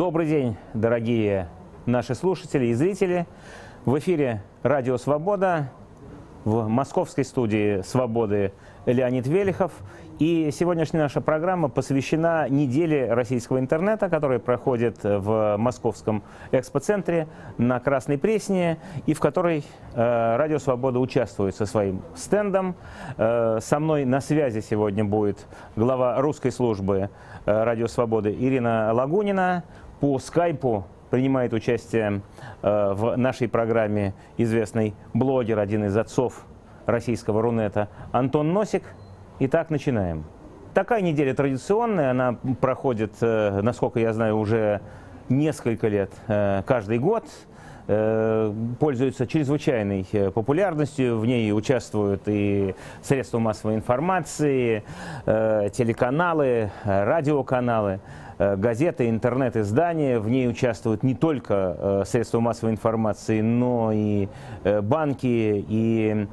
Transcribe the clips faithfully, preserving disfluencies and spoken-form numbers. Добрый день, дорогие наши слушатели и зрители. В эфире «Радио Свобода», в московской студии «Свободы» Леонид Велихов. И сегодняшняя наша программа посвящена неделе российского интернета, которая проходит в московском Экспоцентре на Красной Пресне, и в которой э, «Радио Свобода» участвует со своим стендом. Э, со мной на связи сегодня будет глава русской службы э, «Радио Свободы» Ирина Лагунина. По скайпу принимает участие э, в нашей программе известный блогер, один из отцов российского Рунета, Антон Носик. Итак, начинаем. Такая неделя традиционная, она проходит, э, насколько я знаю, уже несколько лет э, каждый год. Пользуется чрезвычайной популярностью, в ней участвуют и средства массовой информации, телеканалы, радиоканалы, газеты, интернет-издания. В ней участвуют не только средства массовой информации, но и банки, и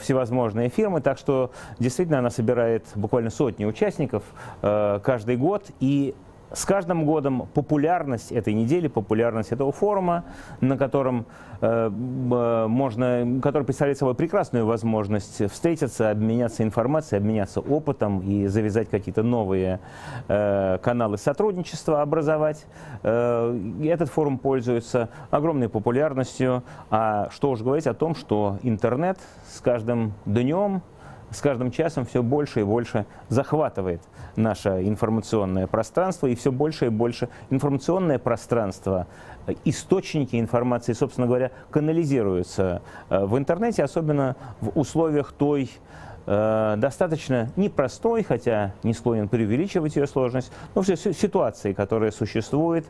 всевозможные фирмы. Так что действительно она собирает буквально сотни участников каждый год, и с каждым годом популярность этой недели, популярность этого форума, на котором э, можно, который представляет собой прекрасную возможность встретиться, обменяться информацией, обменяться опытом и завязать какие-то новые э, каналы сотрудничества, образовать. Э, этот форум пользуется огромной популярностью. А что уж говорить о том, что интернет с каждым днем, с каждым часом все больше и больше захватывает наше информационное пространство, и все больше и больше информационное пространство, источники информации, собственно говоря, канализируются в интернете, особенно в условиях той э, достаточно непростой, хотя не склонен преувеличивать ее сложность, но все ситуации, которая существует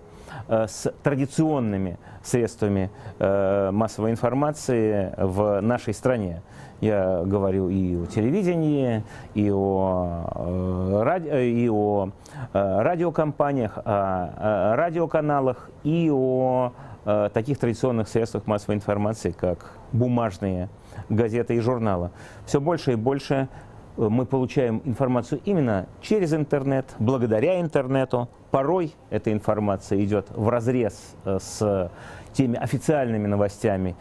э, с традиционными средствами э, массовой информации в нашей стране. Я говорю и о телевидении, и о, радио, и о радиокомпаниях, о радиоканалах, и о таких традиционных средствах массовой информации, как бумажные газеты и журналы. Все больше и больше мы получаем информацию именно через интернет, благодаря интернету. Порой эта информация идет вразрез с теми официальными новостями,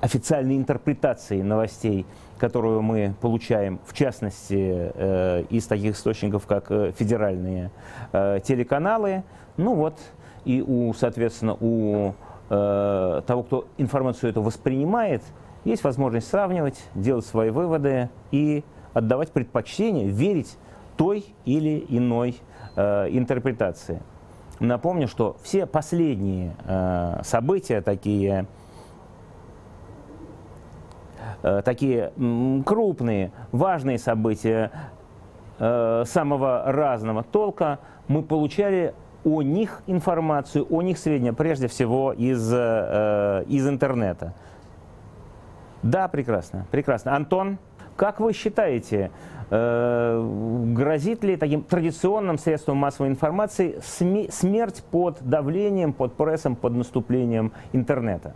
официальной интерпретации новостей, которую мы получаем, в частности, э, из таких источников, как федеральные э, телеканалы. Ну вот, и, у, соответственно, у э, того, кто информацию эту воспринимает, есть возможность сравнивать, делать свои выводы и отдавать предпочтение, верить той или иной э, интерпретации. Напомню, что все последние э, события, такие... Такие крупные, важные события э, самого разного толка, мы получали о них информацию, о них сведения, прежде всего, из, э, из интернета. Да, прекрасно, прекрасно. Антон, как вы считаете, э, грозит ли таким традиционным средством массовой информации см- смерть под давлением, под прессом, под наступлением интернета?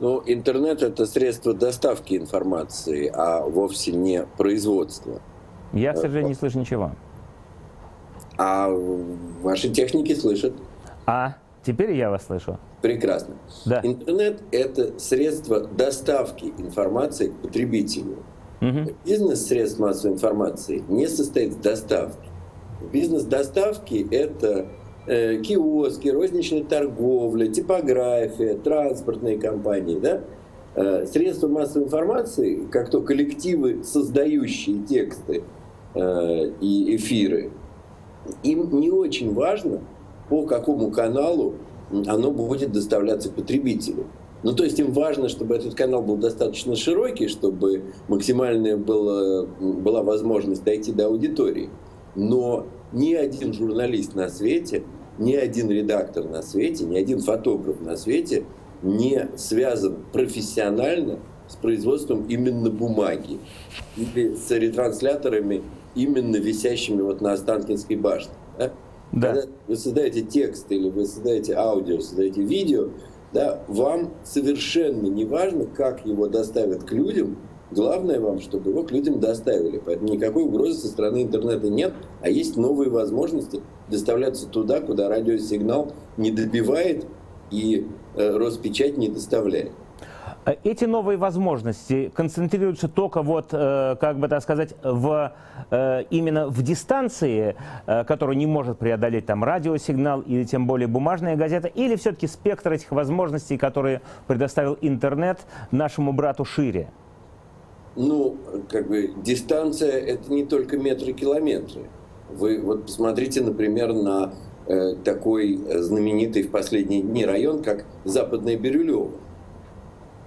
Ну, интернет — это средство доставки информации, а вовсе не производство. Я, к сожалению, не слышу ничего. А ваши техники слышат. А, теперь я вас слышу. Прекрасно. Да. Интернет — это средство доставки информации к потребителю. Угу. Бизнес средств массовой информации не состоит в доставке. Бизнес доставки — это... киоски, розничная торговля, типография, транспортные компании. Да? Средства массовой информации, как то коллективы, создающие тексты и эфиры, им не очень важно, по какому каналу оно будет доставляться потребителю. Ну, то есть им важно, чтобы этот канал был достаточно широкий, чтобы максимальная была, была возможность дойти до аудитории. Но ни один журналист на свете, ни один редактор на свете, ни один фотограф на свете не связан профессионально с производством именно бумаги или с ретрансляторами, именно висящими вот на Останкинской башне. Да? Да. Когда вы создаете текст или вы создаете аудио, создаете видео, да, вам совершенно не важно, как его доставят к людям. Главное вам, чтобы его к людям доставили. Поэтому никакой угрозы со стороны интернета нет, а есть новые возможности, доставляться туда, куда радиосигнал не добивает и Роспечать не доставляет. Эти новые возможности концентрируются только вот, как бы так сказать, в, именно в дистанции, которую не может преодолеть там радиосигнал или тем более бумажная газета, или все-таки спектр этих возможностей, которые предоставил интернет нашему брату, шире? Ну, как бы дистанция — это не только метры-километры. Вы вот посмотрите, например, на э, такой знаменитый в последние дни район, как Западная Бирюлево.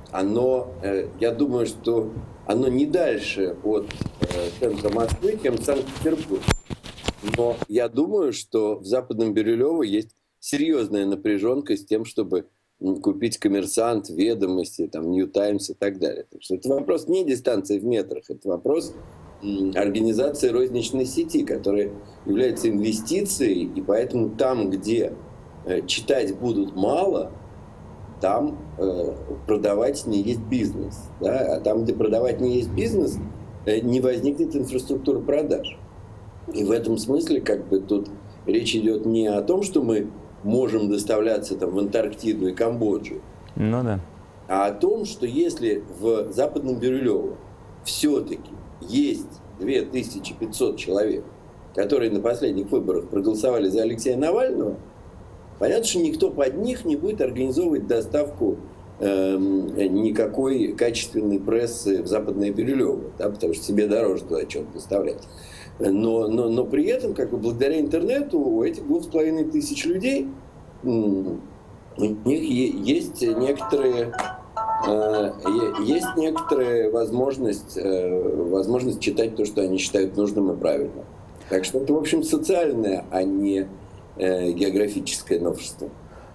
Оно, э, я думаю, что оно не дальше от э, центра Москвы, чем Санкт-Петербург. Но я думаю, что в Западном Бирюлево есть серьезная напряженка с тем, чтобы купить «Коммерсант», «Ведомости», там, «Нью Таймс» и так далее. Так что это вопрос не дистанции в метрах, это вопрос организации розничной сети, которая является инвестицией, и поэтому там, где читать будут мало, там э, продавать не есть бизнес. Да? А там, где продавать не есть бизнес, э, не возникнет инфраструктура продаж. И в этом смысле, как бы, тут речь идет не о том, что мы можем доставляться там в Антарктиду и Камбоджу, ну, да. а о том, что если в Западном Бирюлево все-таки есть две тысячи пятьсот человек, которые на последних выборах проголосовали за Алексея Навального, понятно, что никто под них не будет организовывать доставку э, никакой качественной прессы в Западное Бирюлево, да, потому что себе дороже туда что-то доставлять. Но, но, но при этом, как бы, благодаря интернету у этих двух с половиной тысяч людей у них есть некоторые... Есть некоторая возможность, возможность читать то, что они считают нужным и правильным. Так что это, в общем, социальное, а не географическое новшество.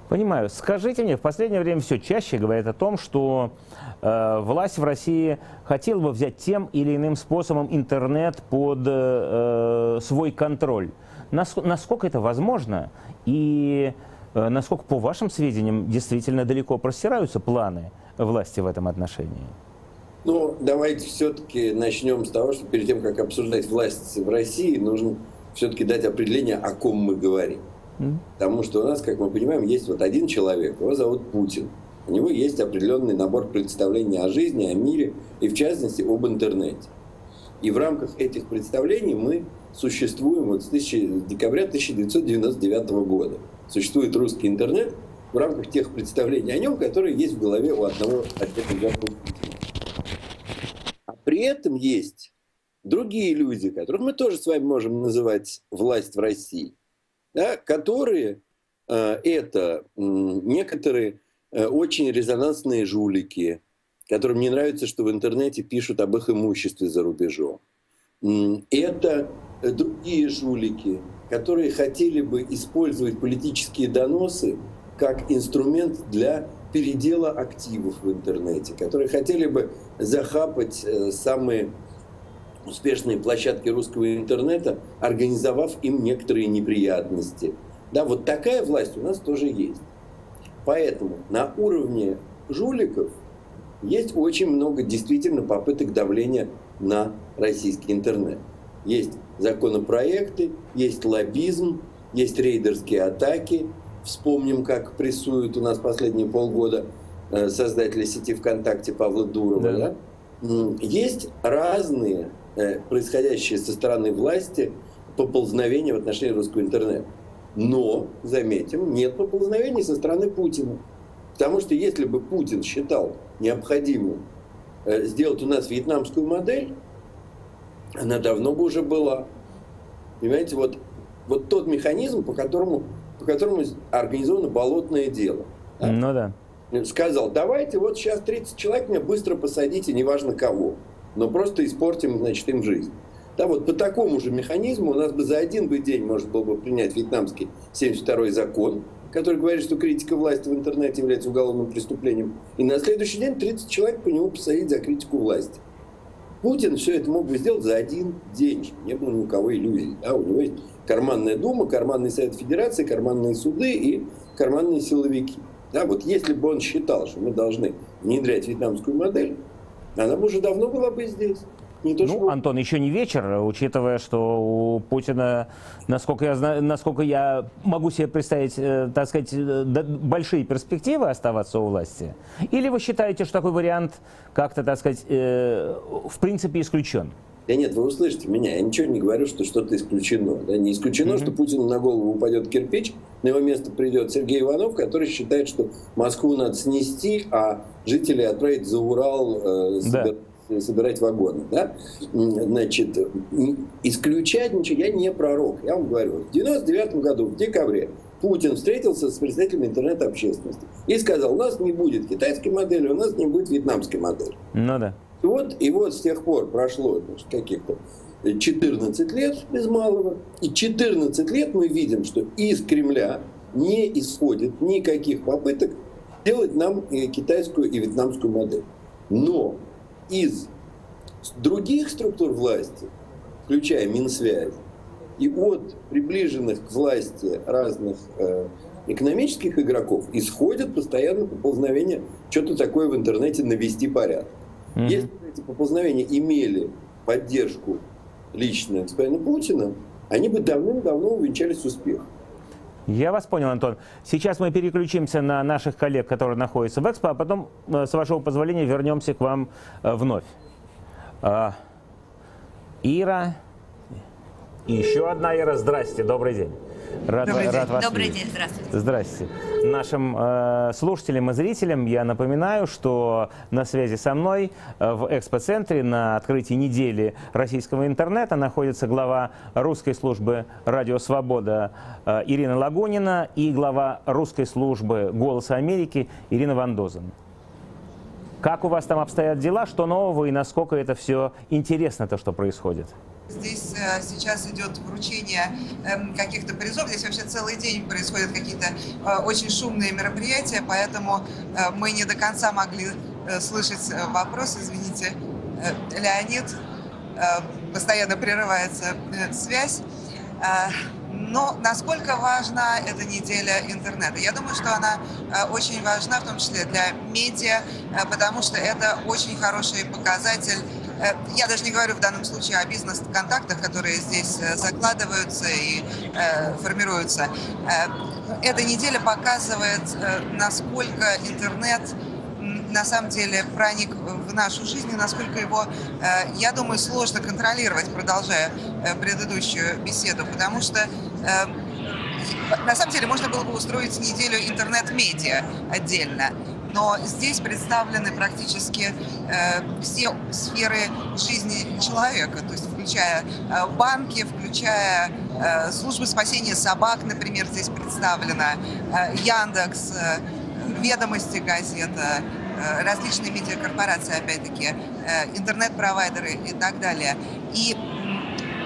Понимаю. Скажите мне, в последнее время все чаще говорят о том, что э, власть в России хотела бы взять тем или иным способом интернет под э, свой контроль. Нас, насколько это возможно? И э, насколько, по вашим сведениям, действительно далеко простираются планы власти в этом отношении? Ну, давайте все-таки начнем с того, что перед тем, как обсуждать власть в России, нужно все-таки дать определение, о ком мы говорим. Mm. Потому что у нас, как мы понимаем, есть вот один человек, его зовут Путин. У него есть определенный набор представлений о жизни, о мире и, в частности, об интернете. И в рамках этих представлений мы существуем вот с декабря тысяча девятьсот девяносто девятого года. Существует русский интернет в рамках тех представлений о нем, которые есть в голове у одного отдельного Путина. А при этом есть другие люди, которых мы тоже с вами можем называть власть в России, да, которые э, это э, некоторые э, очень резонансные жулики, которым не нравится, что в интернете пишут об их имуществе за рубежом. Это другие жулики, которые хотели бы использовать политические доносы как инструмент для передела активов в интернете, которые хотели бы захапать э, самые успешные площадки русского интернета, организовав им некоторые неприятности. Да, вот такая власть у нас тоже есть. Поэтому на уровне жуликов есть очень много действительно попыток давления на российский интернет. Есть законопроекты, есть лоббизм, есть рейдерские атаки. Вспомним, как прессуют у нас последние полгода создатели сети ВКонтакте Павла Дурова. Да. Да? Есть разные происходящие со стороны власти поползновения в отношении русского интернета. Но, заметим, нет поползновений со стороны Путина. Потому что если бы Путин считал необходимым сделать у нас вьетнамскую модель, она давно бы уже была. Понимаете, вот, вот тот механизм, по которому, по которому организовано болотное дело. Да? Ну да. Сказал, давайте вот сейчас тридцать человек меня быстро посадите, неважно кого. Но просто испортим, значит, им жизнь. Да, вот по такому же механизму у нас бы за один бы день можно было бы принять вьетнамский семьдесят второй закон, который говорит, что критика власти в интернете является уголовным преступлением, и на следующий день тридцать человек по нему посадить за критику власти. Путин все это мог бы сделать за один день, чтобы не было ни у кого иллюзий. Да, у него есть карманная дума, карманный совет федерации, карманные суды и карманные силовики. Да, вот если бы он считал, что мы должны внедрять вьетнамскую модель, она бы уже давно была бы здесь. Не то, ну, чтобы... Антон, еще не вечер, учитывая, что у Путина, насколько я, знаю, насколько я могу себе представить, так сказать, большие перспективы оставаться у власти. Или вы считаете, что такой вариант как-то, так сказать, в принципе исключен? Да нет, вы услышите меня, я ничего не говорю, что что-то исключено. Да? Не исключено, mm-hmm. что Путину на голову упадет кирпич, на его место придет Сергей Иванов, который считает, что Москву надо снести, а жителей отправить за Урал э, собирать, да. собирать вагоны. Да? Значит, исключать ничего, я не пророк, я вам говорю. В девяносто девятом году, в декабре, Путин встретился с представителями интернет-общественности и сказал, у нас не будет китайской модели, у нас не будет вьетнамской модели. Ну да. И вот, и вот с тех пор прошло каких-то четырнадцать лет без малого, и четырнадцать лет мы видим, что из Кремля не исходит никаких попыток делать нам и китайскую, и вьетнамскую модель. Но из других структур власти, включая Минсвязь, и от приближенных к власти разных э, экономических игроков исходят постоянно поползновения что-то такое в интернете навести порядок. Mm-hmm. Если эти поползновения имели поддержку лично господина Путина, они бы давным-давно увенчались успехом. Я вас понял, Антон. Сейчас мы переключимся на наших коллег, которые находятся в Экспо, а потом, с вашего позволения, вернемся к вам вновь. Ира, и еще одна Ира. Здрасте, добрый день. Рад, Добрый, рад день. Вас Добрый день, здравствуйте. Здравствуйте. Нашим э, слушателям и зрителям я напоминаю, что на связи со мной э, в Экспоцентре на открытии недели российского интернета находится глава русской службы «Радио Свобода» э, Ирина Лагунина и глава русской службы «Голоса Америки» Ирина Ван Дузен. Как у вас там обстоят дела, что нового и насколько это все интересно, то, что происходит? Здесь сейчас идет вручение каких-то призов. Здесь вообще целый день происходят какие-то очень шумные мероприятия, поэтому мы не до конца могли слышать вопрос. Извините, Леонид, постоянно прерывается связь. Но насколько важна эта неделя интернета? Я думаю, что она очень важна, в том числе для медиа, потому что это очень хороший показатель. Я даже не говорю в данном случае о бизнес-контактах, которые здесь закладываются и формируются. Эта неделя показывает, насколько интернет на самом деле проник в нашу жизнь, и насколько его, я думаю, сложно контролировать, продолжая предыдущую беседу, потому что... На самом деле можно было бы устроить неделю интернет-медиа отдельно, но здесь представлены практически э, все сферы жизни человека, то есть включая э, банки, включая э, службы спасения собак, например, здесь представлена, э, Яндекс, э, Ведомости газета, э, различные медиакорпорации, опять-таки, э, интернет-провайдеры и так далее. И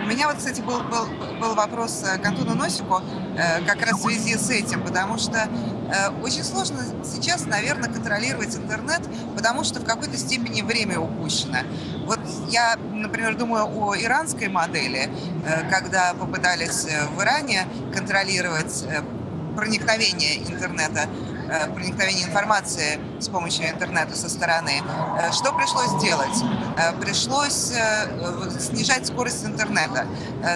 у меня вот, кстати, был, был, был вопрос к Антону Носику как раз в связи с этим, потому что очень сложно сейчас, наверное, контролировать интернет, потому что в какой-то степени время упущено. Вот я, например, думаю о иранской модели, когда попытались в Иране контролировать проникновение интернета, проникновение информации с помощью интернета со стороны. Что пришлось делать? Пришлось снижать скорость интернета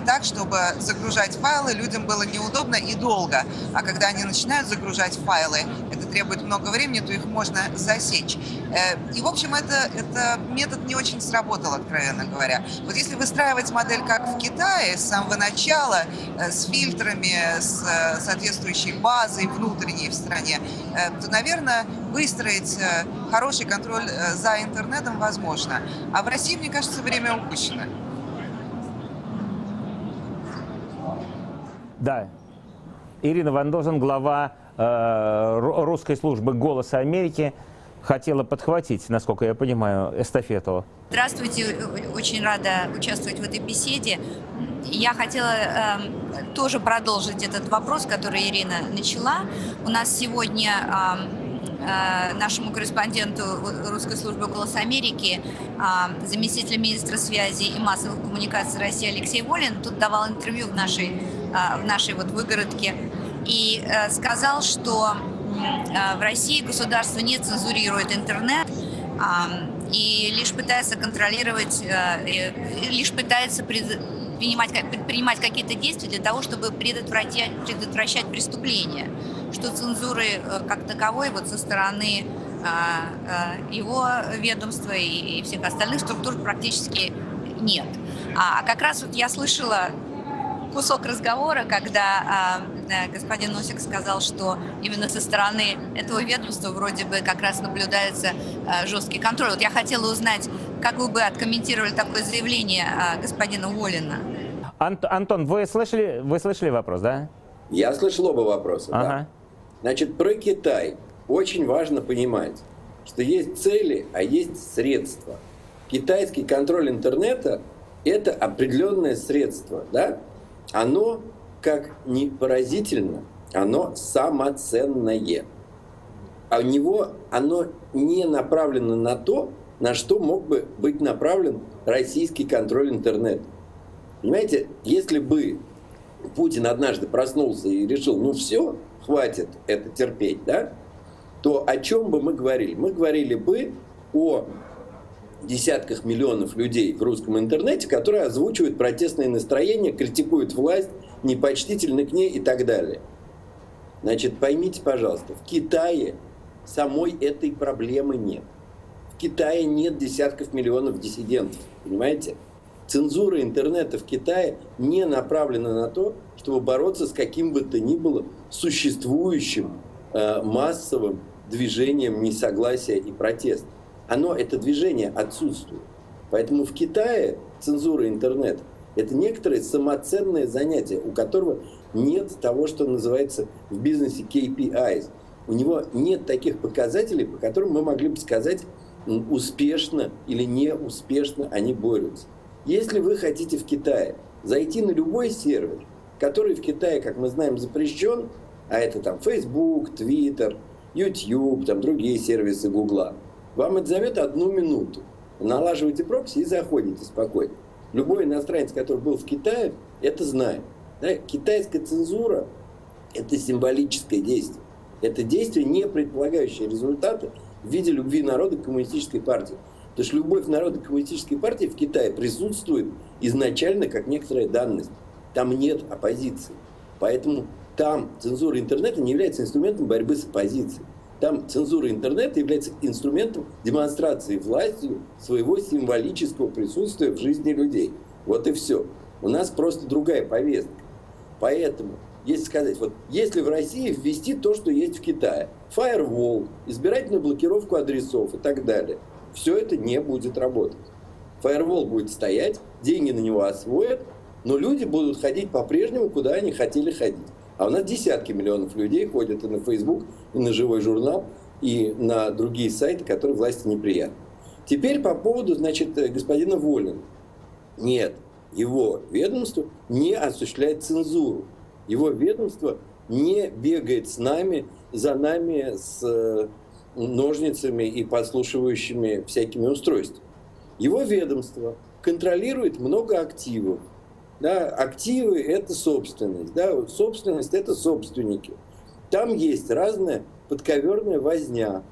так, чтобы загружать файлы людям было неудобно и долго. А когда они начинают загружать файлы, это требует много времени, то их можно засечь. И, в общем, это, это метод не очень сработал, откровенно говоря. Вот если выстраивать модель, как в Китае, с самого начала, с фильтрами, с соответствующей базой внутренней в стране, то, наверное, выстроить хороший контроль за интернетом возможно. А в России, мне кажется, время упущено. Да. Ирина Ван Дузен, глава э, русской службы «Голоса Америки», хотела подхватить, насколько я понимаю, эстафету. Здравствуйте, очень рада участвовать в этой беседе. Я хотела э, тоже продолжить этот вопрос, который Ирина начала. У нас сегодня э, э, нашему корреспонденту русской службы «Голос Америки», э, заместитель министра связи и массовых коммуникаций России Алексей Волин тут давал интервью в нашей, э, в нашей вот выгородке и э, сказал, что в России государство не цензурирует интернет, и лишь пытается контролировать, лишь пытается принимать, предпринимать какие-то действия для того, чтобы предотвратять, предотвращать преступления, что цензуры как таковой вот со стороны его ведомства и всех остальных структур практически нет. А как раз вот я слышала кусок разговора, когда э, господин Носик сказал, что именно со стороны этого ведомства вроде бы как раз наблюдается э, жесткий контроль. Вот я хотела узнать, как вы бы откомментировали такое заявление э, господина Уоллина. Ант, Антон, вы слышали, вы слышали вопрос, да? Я слышал оба вопроса, ага. Да. Значит, про Китай очень важно понимать, что есть цели, а есть средства. Китайский контроль интернета – это определенное средство, да? Оно, как ни поразительно, оно самоценное. А у него оно не направлено на то, на что мог бы быть направлен российский контроль интернета. Понимаете, если бы Путин однажды проснулся и решил, ну все, хватит это терпеть, да, то о чем бы мы говорили? Мы говорили бы о десятках миллионов людей в русском интернете, которые озвучивают протестные настроения, критикуют власть, непочтительны к ней и так далее. Значит, поймите, пожалуйста, в Китае самой этой проблемы нет. В Китае нет десятков миллионов диссидентов, понимаете? Цензура интернета в Китае не направлена на то, чтобы бороться с каким бы то ни было существующим э, массовым движением несогласия и протеста. Оно, это движение отсутствует. Поэтому в Китае цензура интернета – это некоторое самоценное занятие, у которого нет того, что называется в бизнесе кей пи айс. У него нет таких показателей, по которым мы могли бы сказать, успешно или неуспешно они борются. Если вы хотите в Китае зайти на любой сервер, который в Китае, как мы знаем, запрещен, а это там Facebook, Twitter, YouTube, там другие сервисы Гугла, вам это займет одну минуту. Налаживаете прокси и заходите спокойно. Любой иностранец, который был в Китае, это знает. Да? Китайская цензура – это символическое действие. Это действие, не предполагающее результаты в виде любви народа к коммунистической партии. Потому что любовь народа к коммунистической партии в Китае присутствует изначально как некоторая данность. Там нет оппозиции. Поэтому там цензура интернета не является инструментом борьбы с оппозицией. Там цензура интернета является инструментом демонстрации властью своего символического присутствия в жизни людей. Вот и все. У нас просто другая повестка. Поэтому, если сказать, вот если в России ввести то, что есть в Китае, фаервол, избирательную блокировку адресов и так далее, все это не будет работать. Фаервол будет стоять, деньги на него освоят, но люди будут ходить по-прежнему, куда они хотели ходить. А у нас десятки миллионов людей ходят и на Facebook, и на «Живой журнал», и на другие сайты, которые власти неприятны. Теперь по поводу, значит, господина Волина. Нет, его ведомство не осуществляет цензуру. Его ведомство не бегает с нами, за нами с ножницами и подслушивающими всякими устройствами. Его ведомство контролирует много активов. Да, активы – это собственность, да, собственность – это собственники. Там есть разная подковерная возня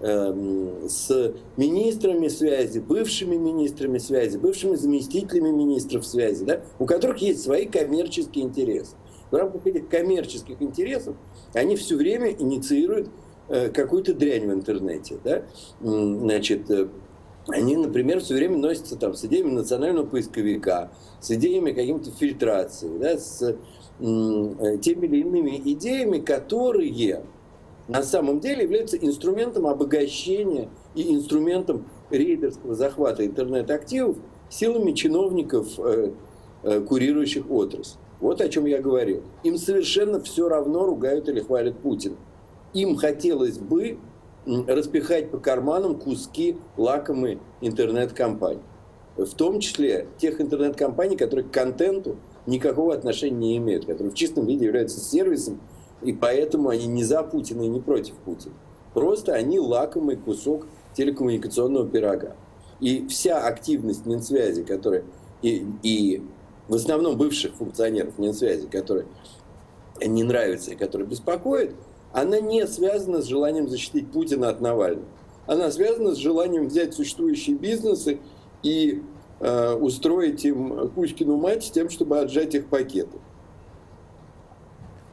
эм, с министрами связи, бывшими министрами связи, бывшими заместителями министров связи, да, у которых есть свои коммерческие интересы. В рамках этих коммерческих интересов они все время инициируют э, какую-то дрянь в интернете. Да? Значит, э, они, например, все время носятся там с идеями национального поисковика, с идеями каким-то фильтрации, да, с м- теми или иными идеями, которые на самом деле являются инструментом обогащения и инструментом рейдерского захвата интернет-активов силами чиновников, э- э- курирующих отрасль. Вот о чем я говорил. Им совершенно все равно, ругают или хвалят Путина. Им хотелось бы распихать по карманам куски лакомой интернет-компаний. В том числе тех интернет-компаний, которые к контенту никакого отношения не имеют, которые в чистом виде являются сервисом, и поэтому они не за Путина и не против Путина. Просто они лакомый кусок телекоммуникационного пирога. И вся активность Минсвязи, которая, и, и в основном бывших функционеров Минсвязи, которые не нравятся и которые беспокоят, она не связана с желанием защитить Путина от Навального. она связана с желанием взять существующие бизнесы и э, устроить им Кузькину мать с тем, чтобы отжать их пакеты.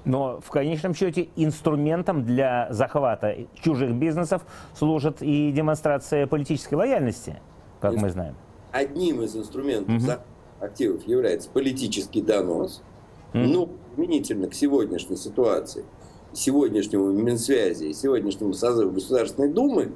Но в конечном счете инструментом для захвата чужих бизнесов служит и демонстрация политической лояльности, как мы знаем. Одним из инструментов угу. захвата активов является политический донос, угу. но применительно к сегодняшней ситуации, сегодняшнему Минсвязи и сегодняшнему созыву Государственной Думы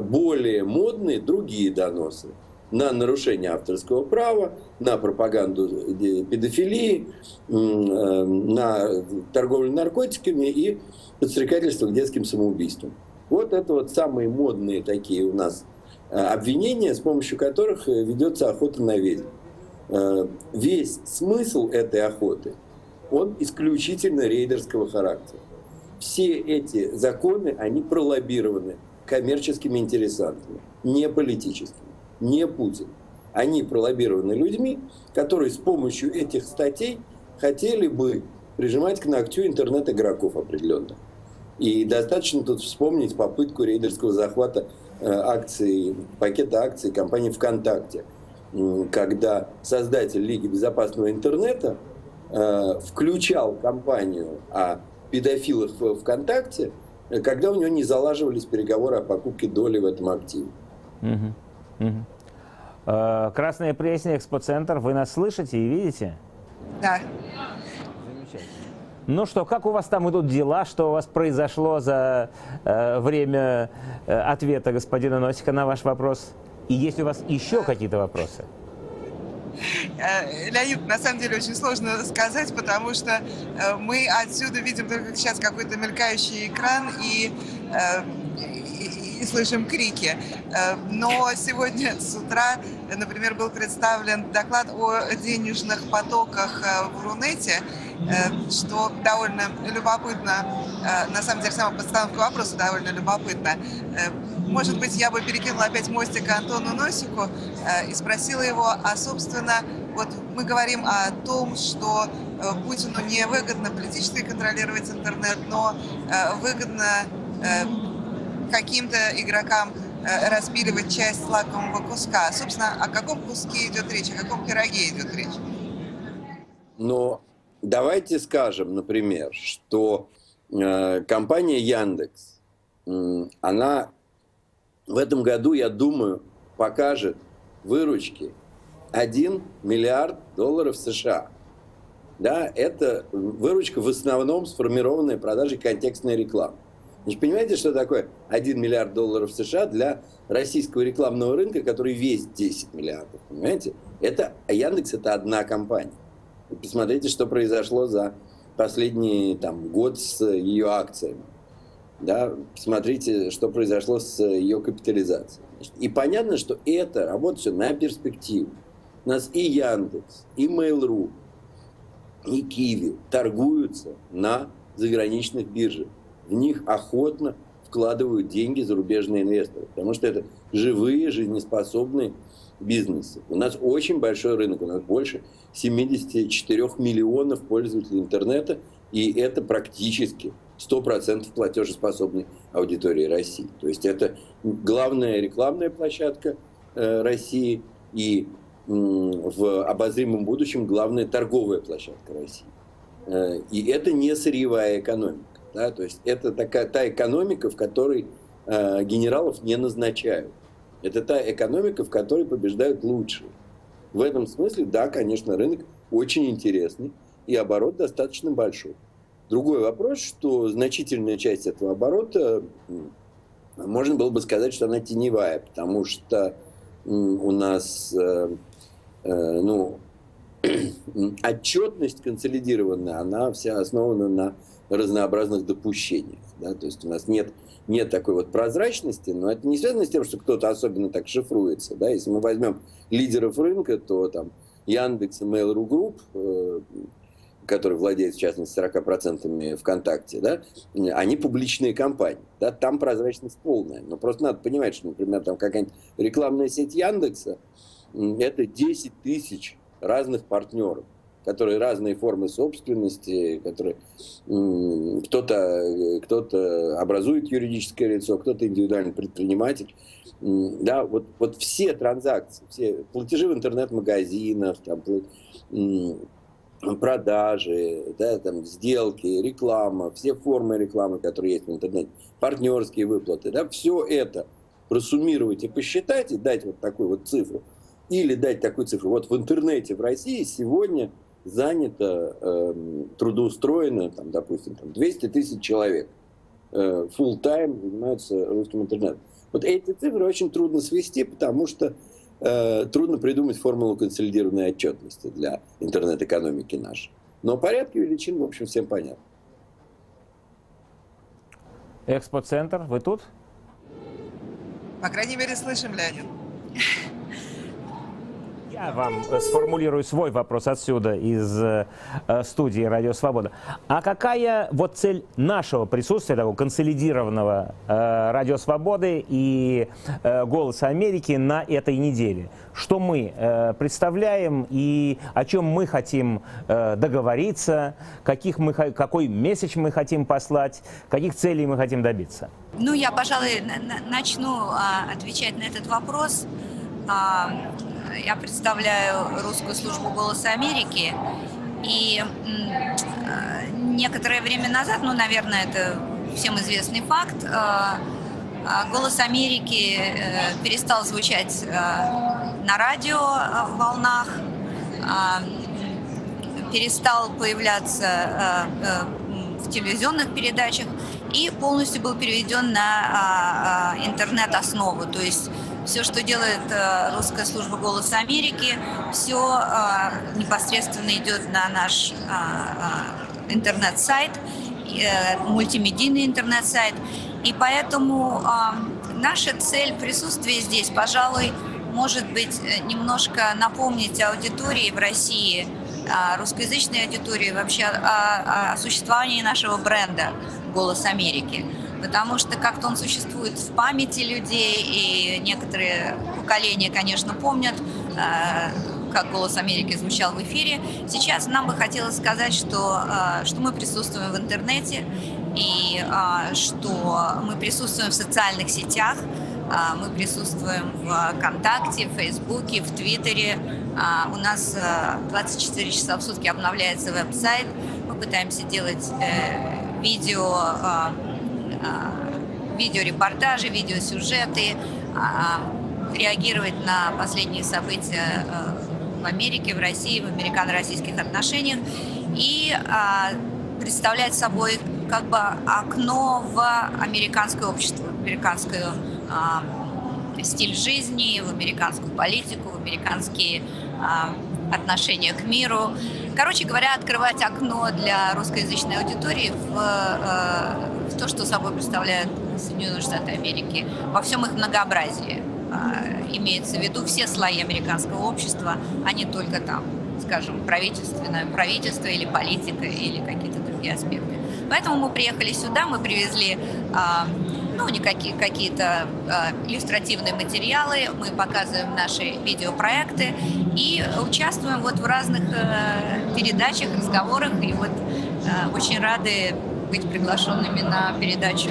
более модные другие доносы на нарушение авторского права, на пропаганду педофилии, на торговлю наркотиками и подстрекательство к детским самоубийствам. Вот это вот самые модные такие у нас обвинения, с помощью которых ведется охота на ведьм. Весь смысл этой охоты, он исключительно рейдерского характера. Все эти законы, они пролоббированы коммерческими интересантами, не политическими, не Путин. Они пролоббированы людьми, которые с помощью этих статей хотели бы прижимать к ногтю интернет-игроков определенных. И достаточно тут вспомнить попытку рейдерского захвата акций, пакета акций компании ВКонтакте, когда создатель Лиги безопасного интернета включал кампанию о педофилах ВКонтакте, когда у него не залаживались переговоры о покупке доли в этом активе. Угу, угу. Красная Пресня, Экспоцентр, вы нас слышите и видите? Да. Замечательно. Ну что, как у вас там идут дела? Что у вас произошло за время ответа господина Носика на ваш вопрос? И есть ли у вас еще какие-то вопросы? Леонид, на самом деле очень сложно сказать, потому что мы отсюда видим только сейчас какой-то мелькающий экран и, и, и слышим крики. Но сегодня с утра, например, был представлен доклад о денежных потоках в Рунете, что довольно любопытно. На самом деле, сама постановка вопроса довольно любопытна. Может быть, я бы перекинула опять мостик Антону Носику э, и спросила его, а, собственно, вот мы говорим о том, что э, Путину невыгодно политически контролировать интернет, но э, выгодно э, каким-то игрокам э, распиливать часть лакомого куска. Собственно, о каком куске идет речь, о каком пироге идет речь? Ну, давайте скажем, например, что э, компания Яндекс, э, она... в этом году, я думаю, покажет выручки один миллиард долларов США. Да, это выручка в основном сформированная продажей контекстной рекламы. Значит, понимаете, что такое один миллиард долларов США для российского рекламного рынка, который весит десять миллиардов? Понимаете? Это, а Яндекс — это одна компания. Вы посмотрите, что произошло за последний там, год с ее акциями. Да, посмотрите, что произошло с ее капитализацией. И понятно, что это работа все на перспективу. У нас и Яндекс, и Mail.ru, и Киви торгуются на заграничных биржах. В них охотно вкладывают деньги зарубежные инвесторы, потому что это живые, жизнеспособные бизнесы. У нас очень большой рынок, у нас больше семидесяти четырёх миллионов пользователей интернета, и это практически сто процентов платежеспособной аудитории России. То есть это главная рекламная площадка э, России и э, в обозримом будущем главная торговая площадка России. Э, и это не сырьевая экономика. Да? То есть это такая, та экономика, в которой э, генералов не назначают. Это та экономика, в которой побеждают лучшие. В этом смысле, да, конечно, рынок очень интересный и оборот достаточно большой. Другой вопрос, что значительная часть этого оборота, можно было бы сказать, что она теневая, потому что у нас ну, отчетность консолидированная, она вся основана на разнообразных допущениях. Да? То есть у нас нет, нет такой вот прозрачности, но это не связано с тем, что кто-то особенно так шифруется. Да? Если мы возьмем лидеров рынка, то там Яндекс и Mail.ru Group, которые владеют, в частности, сорока процентами ВКонтакте, да, они публичные компании. Да, там прозрачность полная. Но просто надо понимать, что, например, там какая-нибудь рекламная сеть Яндекса — это десять тысяч разных партнеров. которые разные формы собственности, которые кто-то, кто-то образует юридическое лицо, кто-то индивидуальный предприниматель. Да, вот, вот все транзакции, все платежи в интернет-магазинах, там, продажи, да, там, сделки, реклама, все формы рекламы, которые есть в интернете, партнерские выплаты, да, все это просуммировать и посчитать, и дать вот такую вот цифру, или дать такую цифру. Вот в интернете в России сегодня занято, э, трудоустроено, там, допустим, там двести тысяч человек, э, full-time занимаются русским интернетом. Вот эти цифры очень трудно свести, потому что э, трудно придумать формулу консолидированной отчетности для интернет-экономики нашей. Но порядки величин, в общем, всем понятно. Экспоцентр, вы тут? По крайней мере, слышим, Леонид. Я вам сформулирую свой вопрос отсюда, из э, студии «Радио Свобода». А какая вот цель нашего присутствия, такого консолидированного э, «Радио Свободы» и э, «Голоса Америки» на этой неделе? Что мы э, представляем и о чем мы хотим э, договориться, каких мы, какой месседж мы хотим послать, каких целей мы хотим добиться? Ну, я, пожалуй, начну а, отвечать на этот вопрос. А, Я представляю русскую службу «Голоса Америки», и некоторое время назад, ну, наверное, это всем известный факт, «Голос Америки» перестал звучать на радиоволнах, перестал появляться в телевизионных передачах и полностью был переведен на интернет-основу, то есть все, что делает русская служба «Голоса Америки», все непосредственно идет на наш интернет-сайт, мультимедийный интернет-сайт. И поэтому наша цель присутствия здесь, пожалуй, может быть, немножко напомнить аудитории в России, русскоязычной аудитории, вообще о, о существовании нашего бренда «Голос Америки». Потому что как-то он существует в памяти людей, и некоторые поколения, конечно, помнят, как «Голос Америки» звучал в эфире. Сейчас нам бы хотелось сказать, что, что мы присутствуем в интернете, и что мы присутствуем в социальных сетях, мы присутствуем в ВКонтакте, в Фейсбуке, в Твиттере. У нас двадцать четыре часа в сутки обновляется веб-сайт. Мы пытаемся делать видео... видеорепортажи, видеосюжеты, реагировать на последние события в Америке, в России, в американо-российских отношениях и представлять собой как бы окно в американское общество, в американский стиль жизни, в американскую политику, в американские отношения к миру. Короче говоря, открывать окно для русскоязычной аудитории в в то, что собой представляют Соединенные Штаты Америки, во всем их многообразии. Имеется в виду все слои американского общества, а не только там, скажем, правительственное правительство или политика, или какие-то другие аспекты. Поэтому мы приехали сюда, мы привезли ну, какие-то иллюстративные материалы, мы показываем наши видеопроекты и участвуем вот в разных передачах, разговорах. И вот очень рады быть приглашенными на передачу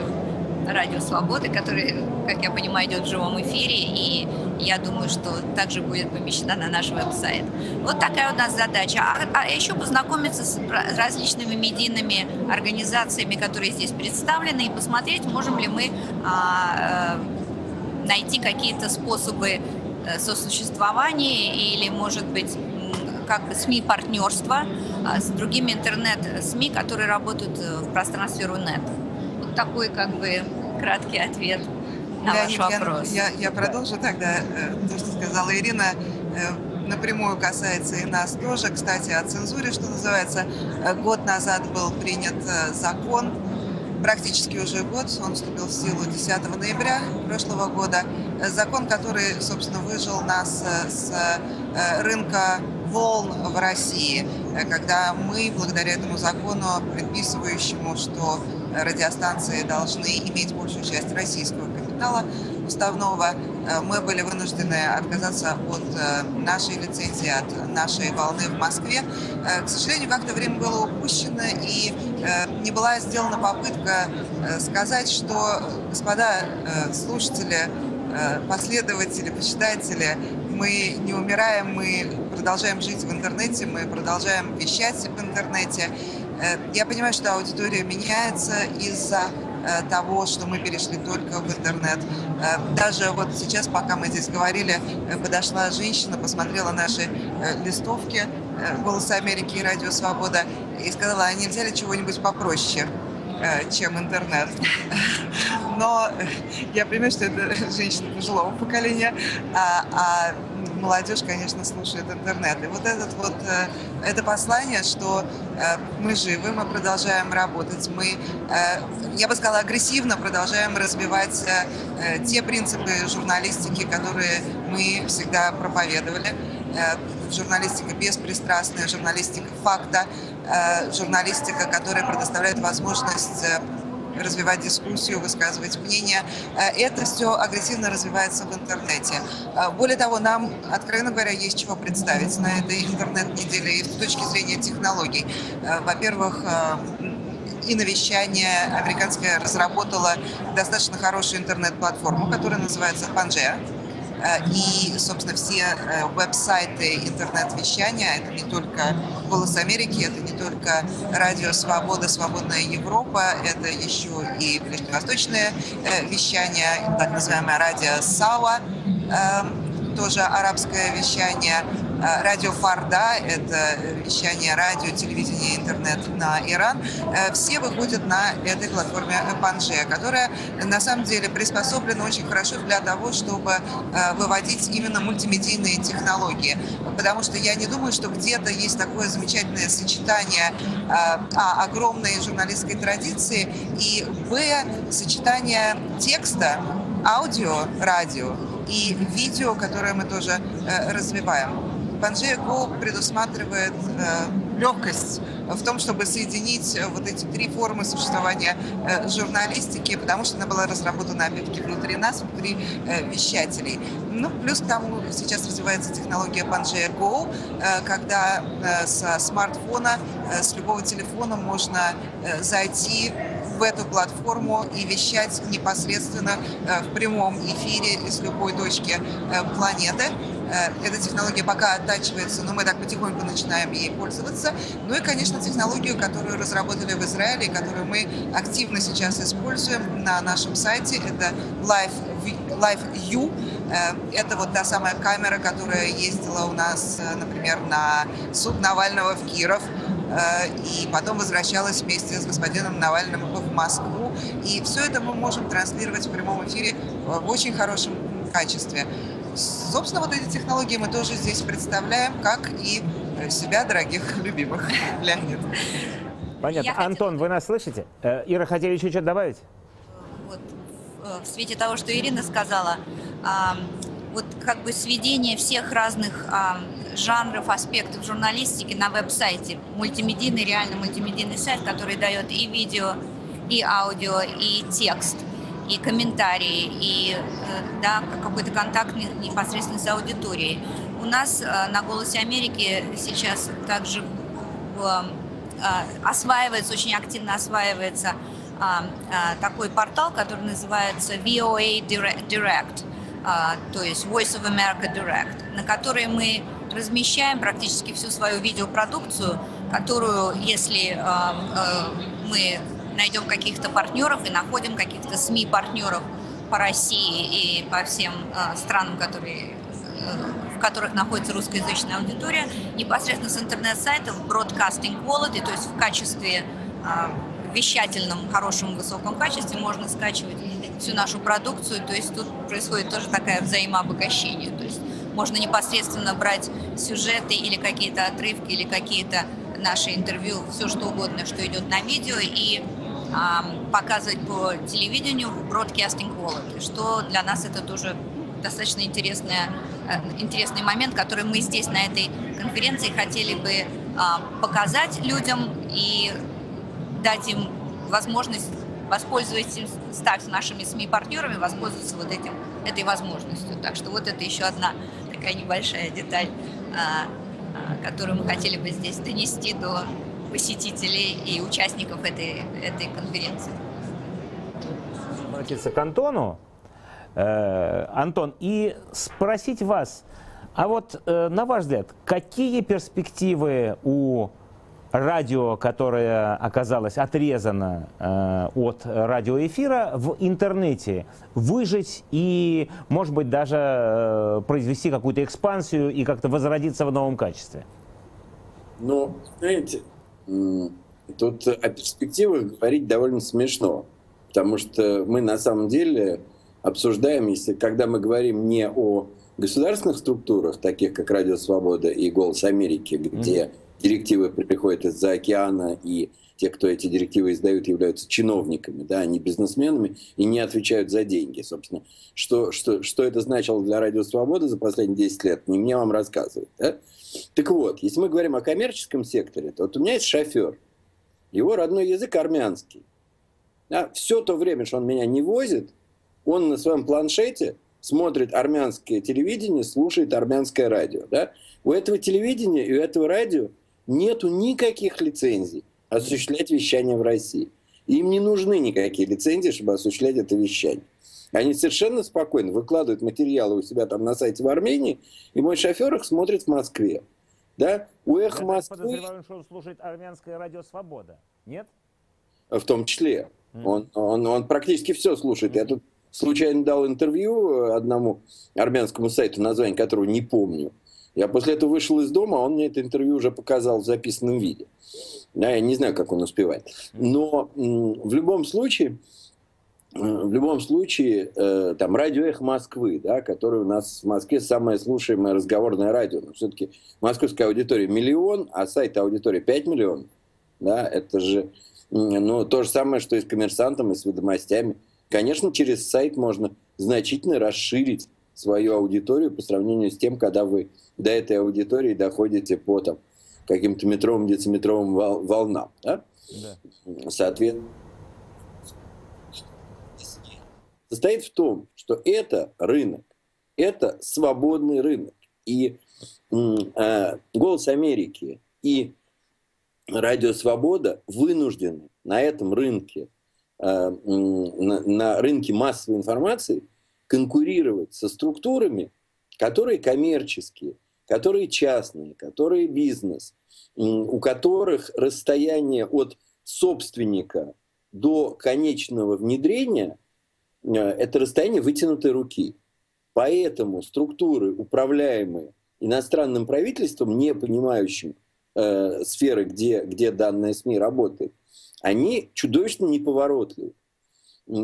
«Радио Свободы», которая, как я понимаю, идет в живом эфире, и я думаю, что также будет помещена на наш веб-сайт. Вот такая у нас задача. А, а еще познакомиться с различными медийными организациями, которые здесь представлены, и посмотреть, можем ли мы а, а, найти какие-то способы сосуществования или, может быть, как СМИ партнерства с другими интернет-СМИ, которые работают в пространстве Рунет. Вот такой как бы краткий ответ на Леонид, ваш вопрос. Я, я, я продолжу тогда то, что сказала Ирина. Напрямую касается и нас тоже. Кстати, о цензуре, что называется. Год назад был принят закон, практически уже год, он вступил в силу десятого ноября прошлого года. Закон, который, собственно, выжил нас с рынка волн в России, когда мы, благодаря этому закону, предписывающему, что радиостанции должны иметь большую часть российского капитала, капитала уставного, мы были вынуждены отказаться от нашей лицензии, от нашей волны в Москве. К сожалению, как-то время было упущено, и не была сделана попытка сказать, что, господа слушатели, последователи, почитатели, мы не умираем, мы продолжаем жить в интернете, мы продолжаем вещать в интернете. Я понимаю, что аудитория меняется из-за того, что мы перешли только в интернет. Даже вот сейчас, пока мы здесь говорили, подошла женщина, посмотрела наши листовки «Голос Америки» и «Радио Свобода» и сказала, а нельзя ли чего-нибудь попроще, чем интернет? Но я понимаю, что это женщина пожилого поколения, а, а молодежь, конечно, слушает интернет. И вот, этот вот это послание, что мы живы, мы продолжаем работать, мы, я бы сказала, агрессивно продолжаем развивать те принципы журналистики, которые мы всегда проповедовали. Журналистика беспристрастная, журналистика факта, журналистика, которая предоставляет возможность развивать дискуссию, высказывать мнение. Это все агрессивно развивается в интернете. Более того, нам, откровенно говоря, есть чего представить на этой интернет-неделе и с точки зрения технологий. Во-первых, иновещание американское разработало достаточно хорошую интернет-платформу, которая называется Pangea. И, собственно, все веб-сайты интернет-вещания, это не только «Голос Америки», это не только «Радио Свобода», «Свободная Европа», это еще и ближневосточное вещание, так называемое «Радио Сава», тоже арабское вещание, «Радио Фарда», это вещание радио, телевидение, интернет на Иран. Все выходят на этой платформе Panjay, которая на самом деле приспособлена очень хорошо для того, чтобы выводить именно мультимедийные технологии. Потому что я не думаю, что где-то есть такое замечательное сочетание а, огромной журналистской традиции и б, сочетание текста, аудио, радио и видео, которое мы тоже э, развиваем. Panjay Go предусматривает э, легкость в том, чтобы соединить вот эти три формы существования э, журналистики, потому что она была разработана, опять-таки, внутри нас, внутри э, вещателей. Ну, плюс к тому, сейчас развивается технология Panjay Go, э, когда э, со смартфона, э, с любого телефона можно э, зайти в эту платформу и вещать непосредственно в прямом эфире из любой точки планеты. Эта технология пока оттачивается, но мы так потихоньку начинаем ей пользоваться. Ну и, конечно, технологию, которую разработали в Израиле, которую мы активно сейчас используем на нашем сайте, это LiveView. Это вот та самая камера, которая ездила у нас, например, на суд Навального в Киров. И потом возвращалась вместе с господином Навальным в Москву. И все это мы можем транслировать в прямом эфире в очень хорошем качестве. Собственно, вот эти технологии мы тоже здесь представляем, как и себя, дорогих, любимых, Леонид. Понятно. Я Антон, хотела... вы нас слышите? Ира, хотели еще что-то добавить? Вот, в свете того, что Ирина сказала, вот как бы сведение всех разных... жанров, аспектов журналистики на веб-сайте. Мультимедийный, реально мультимедийный сайт, который дает и видео, и аудио, и текст, и комментарии, и да, какой-то контакт непосредственно с аудиторией. У нас на «Голосе Америки» сейчас также осваивается, очень активно осваивается такой портал, который называется ви о эй Direct. То есть Voice of America Direct, на которой мы размещаем практически всю свою видеопродукцию, которую, если э, э, мы найдем каких-то партнеров и находим каких-то СМИ-партнеров по России и по всем э, странам, которые, э, в которых находится русскоязычная аудитория, непосредственно с интернет-сайта в Broadcasting Quality, то есть в качестве э, вещательном, хорошем, высоком качестве можно скачивать всю нашу продукцию, то есть тут происходит тоже такое взаимообогащение, то есть можно непосредственно брать сюжеты или какие-то отрывки, или какие-то наши интервью, все что угодно, что идет на видео, и э, показывать по телевидению в Broadcasting Quality, что для нас это тоже достаточно интересная, э, интересный момент, который мы здесь на этой конференции хотели бы э, показать людям и дать им возможность воспользуйтесь, ставьте нашими СМИ-партнерами, воспользуйтесь вот этим, этой возможностью. Так что вот это еще одна такая небольшая деталь, которую мы хотели бы здесь донести до посетителей и участников этой, этой конференции. Обратиться к Антону. Э, Антон, и спросить вас, а вот э, на ваш взгляд, какие перспективы у радио, которое оказалось отрезано э, от радиоэфира, в интернете выжить и, может быть, даже э, произвести какую-то экспансию и как-то возродиться в новом качестве? Ну, знаете, тут о перспективах говорить довольно смешно, потому что мы на самом деле обсуждаем, если, когда мы говорим не о государственных структурах, таких как Радио Свобода и Голос Америки, где mm-hmm. директивы приходят из-за океана, и те, кто эти директивы издают, являются чиновниками, да, а не бизнесменами, и не отвечают за деньги, собственно. Что, что, что это значило для Радио Свобода за последние десять лет, не мне вам рассказывать. Да? Так вот, если мы говорим о коммерческом секторе, то вот у меня есть шофер, его родной язык армянский. Да? Все то время, что он меня не возит, он на своем планшете смотрит армянское телевидение, слушает армянское радио. Да? У этого телевидения и у этого радио нету никаких лицензий осуществлять вещание в России. Им не нужны никакие лицензии, чтобы осуществлять это вещание. Они совершенно спокойно выкладывают материалы у себя там на сайте в Армении, и мой шофер их смотрит в Москве. Да? У Эхо Москвы... Я подозреваю, что он слушает армянское радио «Свобода», нет? В том числе. Mm. Он, он, он практически все слушает. Mm. Я тут случайно дал интервью одному армянскому сайту, название которого не помню. Я после этого вышел из дома, а он мне это интервью уже показал в записанном виде. Да, я не знаю, как он успевает. Но в любом случае, в любом случае там радио «Эхо Москвы», да, которое у нас в Москве самое слушаемое разговорное радио. Но все-таки московская аудитория миллион, а сайт аудитории пять миллионов. Да, это же ну, то же самое, что и с «Коммерсантом», и с «Ведомостями». Конечно, через сайт можно значительно расширить свою аудиторию по сравнению с тем, когда вы до этой аудитории доходите по там, каким-то метровым, дециметровым волнам. Да? Да. Соответственно, состоит в том, что это рынок, это свободный рынок. И э, «Голос Америки» и «Радио Свобода» вынуждены на этом рынке, На, на рынке массовой информации конкурировать со структурами, которые коммерческие, которые частные, которые бизнес, у которых расстояние от собственника до конечного внедрения – это расстояние вытянутой руки. Поэтому структуры, управляемые иностранным правительством, не понимающим э, сферы, где, где данная СМИ работает, они чудовищно неповоротливы.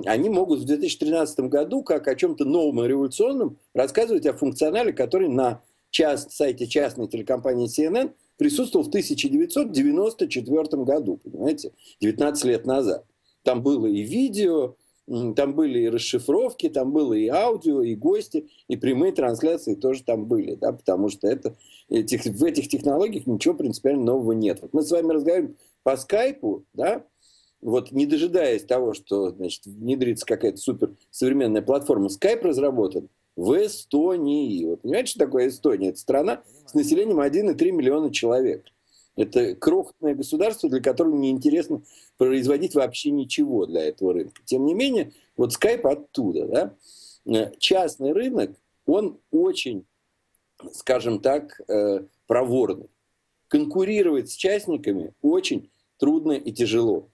Они могут в две тысячи тринадцатом году, как о чем-то новом и революционном, рассказывать о функционале, который на част, сайте частной телекомпании си эн эн присутствовал в тысяча девятьсот девяносто четвёртом году, понимаете, девятнадцать лет назад. Там было и видео, там были и расшифровки, там было и аудио, и гости, и прямые трансляции тоже там были, да, потому что это, этих, в этих технологиях ничего принципиально нового нет. Вот мы с вами разговариваем по скайпу, да, вот не дожидаясь того, что, значит, внедрится какая-то суперсовременная платформа, скайп разработан в Эстонии. Вот понимаете, что такое Эстония? Это страна с населением одна целая три десятых миллиона человек. Это крохотное государство, для которого неинтересно производить вообще ничего для этого рынка. Тем не менее, вот скайп оттуда, да? Частный рынок, он очень, скажем так, проворный. Конкурировать с частниками очень трудно и тяжело.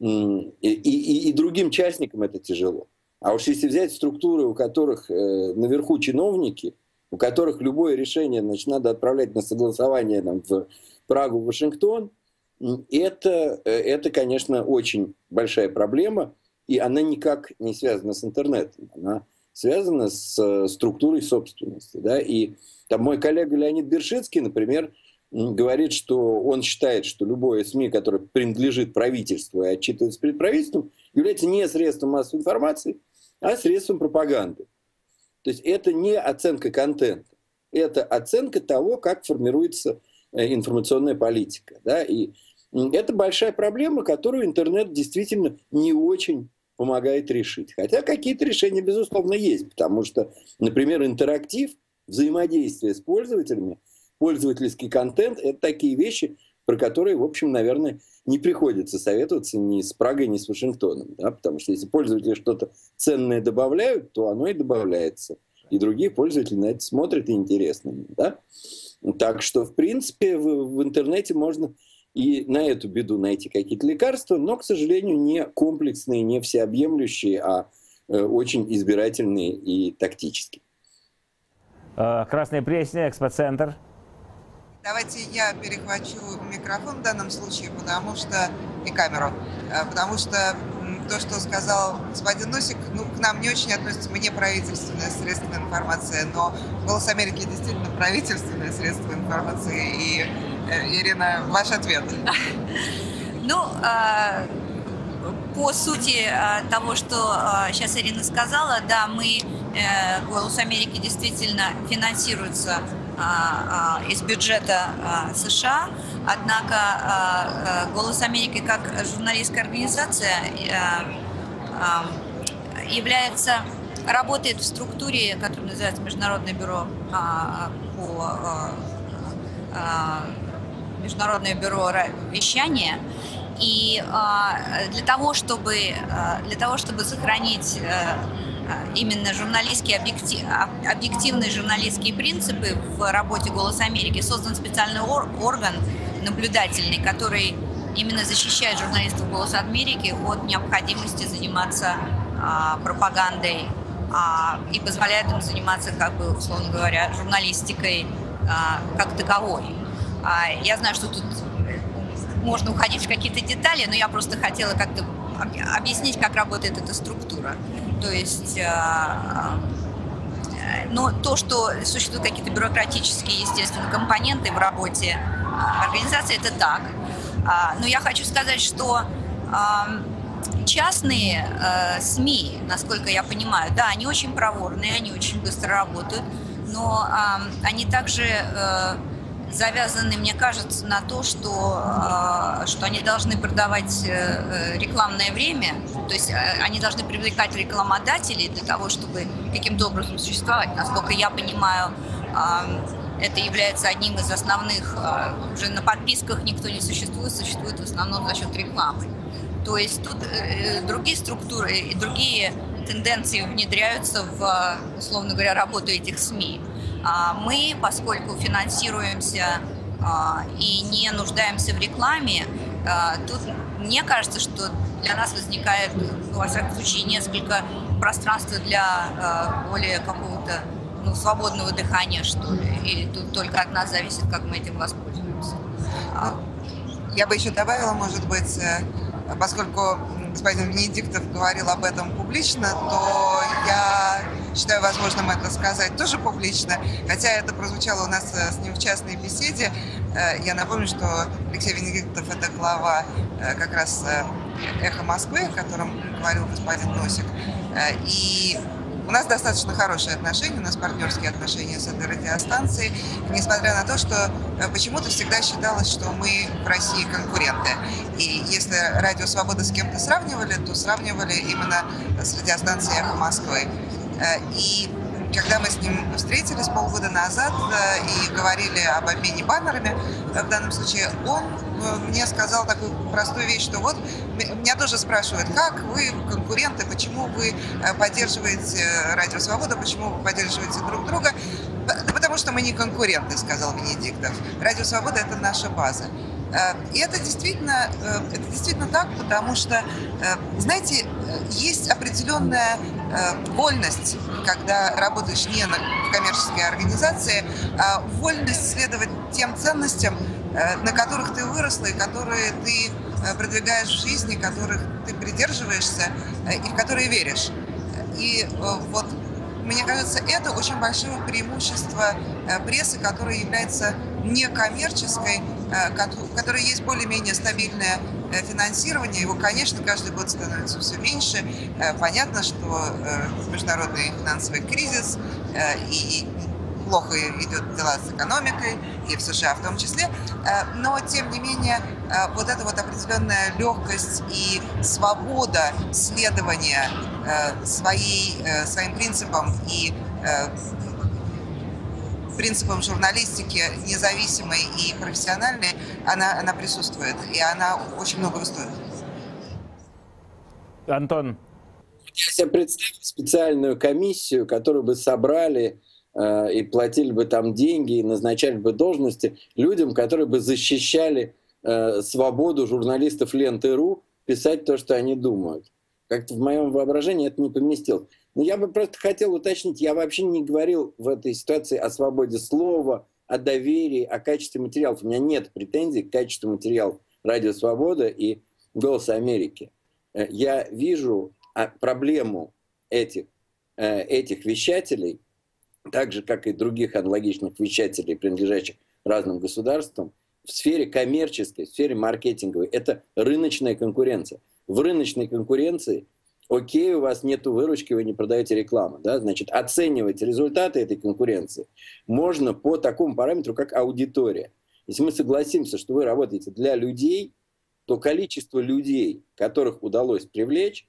И, и, и другим частникам это тяжело. А уж если взять структуры, у которых э, наверху чиновники, у которых любое решение, значит, надо отправлять на согласование там, в Прагу, в Вашингтон, это, это, конечно, очень большая проблема. И она никак не связана с интернетом. Она связана с структурой собственности. Да? И там мой коллега Леонид Бершицкий, например, говорит, что он считает, что любое СМИ, которое принадлежит правительству и отчитывается перед правительством, является не средством массовой информации, а средством пропаганды. То есть это не оценка контента, это оценка того, как формируется информационная политика. Да? И Это большая проблема, которую интернет действительно не очень помогает решить. Хотя какие-то решения, безусловно, есть, потому что, например, интерактив, взаимодействие с пользователями, пользовательский контент — это такие вещи, про которые, в общем, наверное, не приходится советоваться ни с Прагой, ни с Вашингтоном. Да? Потому что если пользователи что-то ценное добавляют, то оно и добавляется. И другие пользователи на это смотрят, и интересно. Да? Так что, в принципе, в, в интернете можно и на эту беду найти какие-то лекарства, но, к сожалению, не комплексные, не всеобъемлющие, а э, очень избирательные и тактические. Красная Пресня, Экспоцентр. Давайте я перехвачу микрофон в данном случае, потому что и камеру, потому что то, что сказал господин Носик, ну, к нам не очень относится, мы не правительственное средство информации, но «Голос Америки» действительно правительственное средство информации, и, Ирина, ваш ответ. Ну, по сути того, что сейчас Ирина сказала, да, мы, «Голос Америки» действительно финансируется из бюджета США, однако «Голос Америки» как журналистская организация является, работает в структуре, которая называется Международное бюро по Международное бюро вещания. И для того, чтобы, для того, чтобы сохранить именно журналистские, объектив, объективные журналистские принципы в работе «Голос Америки», создан специальный орган наблюдательный, который именно защищает журналистов «Голоса Америки» от необходимости заниматься а, пропагандой а, и позволяет им заниматься, как бы, условно говоря, журналистикой а, как таковой. А, я знаю, что тут можно уходить в какие-то детали, но я просто хотела как-то объяснить, как работает эта структура. То есть, но то, что существуют какие-то бюрократические, естественно, компоненты в работе организации, это так. Но я хочу сказать, что частные СМИ, насколько я понимаю, да, они очень проворные, они очень быстро работают, но они также завязаны, мне кажется, на то, что, что они должны продавать рекламное время, то есть они должны привлекать рекламодателей для того, чтобы каким-то образом существовать. Насколько я понимаю, это является одним из основных, уже на подписках никто не существует, существует в основном за счет рекламы. То есть тут другие структуры и другие тенденции внедряются в, условно говоря, работу этих СМИ. Мы, поскольку финансируемся и не нуждаемся в рекламе, тут мне кажется, что для нас возникает, во всяком случае, несколько пространства для более какого-то, ну, свободного дыхания, что ли. Или тут только от нас зависит, как мы этим воспользуемся. Я бы еще добавила, может быть, поскольку господин Венедиктов говорил об этом публично, то я считаю возможным это сказать тоже публично. Хотя это прозвучало у нас с ним в частной беседе. Я напомню, что Алексей Венедиктов – это глава как раз «Эхо Москвы», о котором говорил господин Носик. И у нас достаточно хорошие отношения, у нас партнерские отношения с этой радиостанцией, несмотря на то, что почему-то всегда считалось, что мы в России конкуренты. И если «Радио Свобода» с кем-то сравнивали, то сравнивали именно с радиостанцией «Эхо Москвы». И когда мы с ним встретились полгода назад и говорили об обмене баннерами, в данном случае он мне сказал такую простую вещь, что вот меня тоже спрашивают, как вы конкуренты, почему вы поддерживаете «Радио Свобода», почему вы поддерживаете друг друга. Потому что мы не конкуренты, сказал Венедиктов. «Радио Свобода» — это наша база. И это действительно, это действительно так, потому что, знаете, есть определенная вольность, когда работаешь не в коммерческой организации, а вольность следовать тем ценностям, на которых ты выросла и которые ты продвигаешь в жизни, которых ты придерживаешься и в которые веришь. И вот, мне кажется, это очень большое преимущество прессы, которая является некоммерческой, в которой есть более-менее стабильное финансирование. Его, конечно, каждый год становится все меньше. Понятно, что международный финансовый кризис и плохо идут дела с экономикой, и в США в том числе, но тем не менее вот эта вот определенная легкость и свобода следования своей, своим принципам и принципам журналистики независимой и профессиональной, она, она присутствует, и она очень многого стоит. Антон. Я себе представил специальную комиссию, которую бы собрали э, и платили бы там деньги, и назначали бы должности людям, которые бы защищали э, свободу журналистов Ленты.ру писать то, что они думают. Как-то в моем воображении это не поместилось. Но я бы просто хотел уточнить, я вообще не говорил в этой ситуации о свободе слова, о доверии, о качестве материалов. У меня нет претензий к качеству материалов «Радио Свобода» и «Голоса Америки». Я вижу проблему этих, этих вещателей, так же, как и других аналогичных вещателей, принадлежащих разным государствам, в сфере коммерческой, в сфере маркетинговой. Это рыночная конкуренция. В рыночной конкуренции, окей, у вас нет выручки, вы не продаете рекламу. Да? Значит, оценивать результаты этой конкуренции можно по такому параметру, как аудитория. Если мы согласимся, что вы работаете для людей, то количество людей, которых удалось привлечь,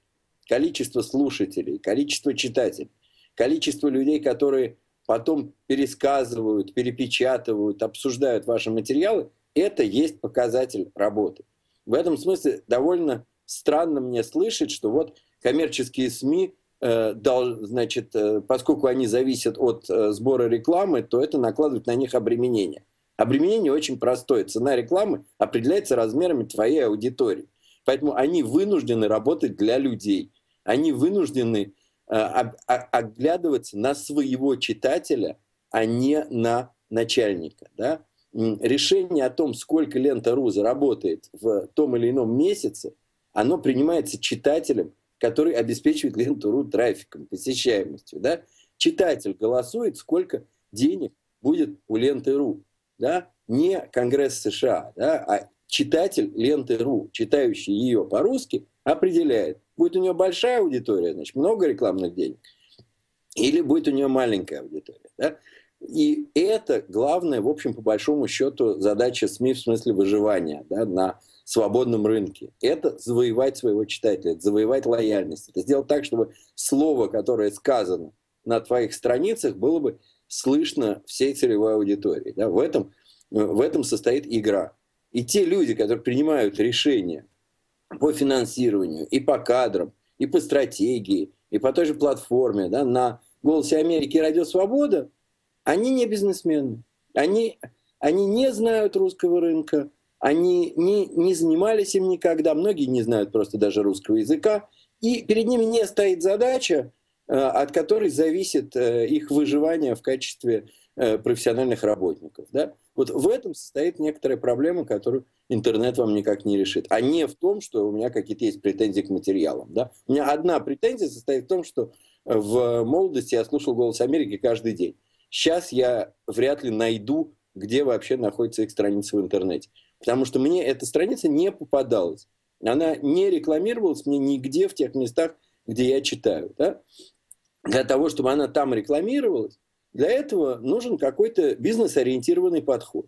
количество слушателей, количество читателей, количество людей, которые потом пересказывают, перепечатывают, обсуждают ваши материалы, это есть показатель работы. В этом смысле довольно странно мне слышать, что вот коммерческие СМИ, э, дол, значит, э, поскольку они зависят от э, сбора рекламы, то это накладывает на них обременение. Обременение очень простое. Цена рекламы определяется размерами твоей аудитории. Поэтому они вынуждены работать для людей. Они вынуждены э, о, о, оглядываться на своего читателя, а не на начальника. Да? Решение о том, сколько Лента.ру заработает в том или ином месяце, оно принимается читателем, который обеспечивает Ленту.ру трафиком, посещаемостью. Да? Читатель голосует, сколько денег будет у Ленты.ру. Да? Не Конгресс США, да? А читатель Ленты.ру, читающий ее по-русски, определяет, будет у нее большая аудитория, значит, много рекламных денег, или будет у нее маленькая аудитория. Да? И это главная, в общем, по большому счету, задача СМИ в смысле выживания, да, на свободном рынке. Это завоевать своего читателя, это завоевать лояльность. Это сделать так, чтобы слово, которое сказано на твоих страницах, было бы слышно всей целевой аудитории. Да? В этом, в этом состоит игра. И те люди, которые принимают решения по финансированию, и по кадрам, и по стратегии, и по той же платформе, да, на «Голосе Америки» и «Радио Свобода», они не бизнесмены. Они, они не знают русского рынка, они не, не занимались им никогда, многие не знают просто даже русского языка, и перед ними не стоит задача, от которой зависит их выживание в качестве профессиональных работников. Да? Вот в этом состоит некоторая проблема, которую интернет вам никак не решит. А не в том, что у меня какие-то есть претензии к материалам. Да? У меня одна претензия состоит в том, что в молодости я слушал «Голос Америки» каждый день. Сейчас я вряд ли найду, где вообще находится их страница в интернете. Потому что мне эта страница не попадалась. Она не рекламировалась мне нигде в тех местах, где я читаю. Да? Для того, чтобы она там рекламировалась, для этого нужен какой-то бизнес-ориентированный подход.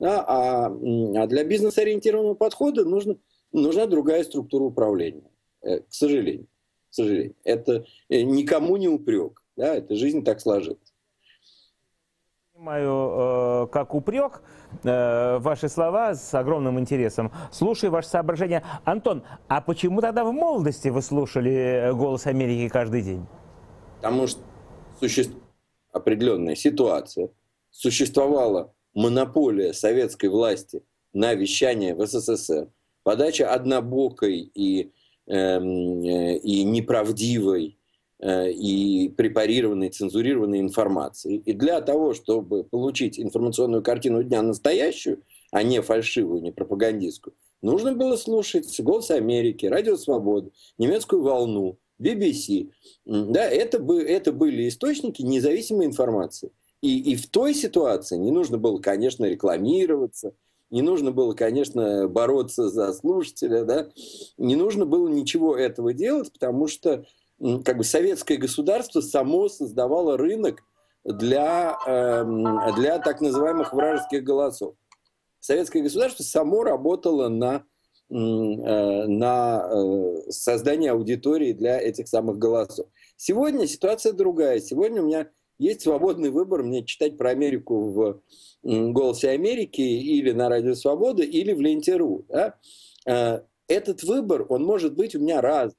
Да? А, а для бизнес-ориентированного подхода нужно, нужна другая структура управления. Э, к сожалению. К сожалению. Это э, никому не упрек. Да? Это жизнь так сложилась. Понимаю, э, как упрек э, ваши слова с огромным интересом. Слушаю ваши соображения. Антон, а почему тогда в молодости вы слушали «Голос Америки» каждый день? Потому что существует определенная ситуация. Существовала монополия советской власти на вещание в СССР. Подача однобокой и, э, и неправдивой э, и препарированной, цензурированной информации. И для того, чтобы получить информационную картину дня настоящую, а не фальшивую, не пропагандистскую, нужно было слушать «Голос Америки», «Радио Свобода», «Немецкую волну», би би си. Да, это, бы, это были источники независимой информации. И, и в той ситуации не нужно было, конечно, рекламироваться, не нужно было, конечно, бороться за слушателя, да? Не нужно было ничего этого делать, потому что как бы, советское государство само создавало рынок для, для так называемых вражеских голосов. Советское государство само работало на, на создание аудитории для этих самых голосов. Сегодня ситуация другая. Сегодня у меня есть свободный выбор мне читать про Америку в «Голосе Америки» или на «Радио Свобода», или в «Ленте.ру». Да? Этот выбор, он может быть у меня разный,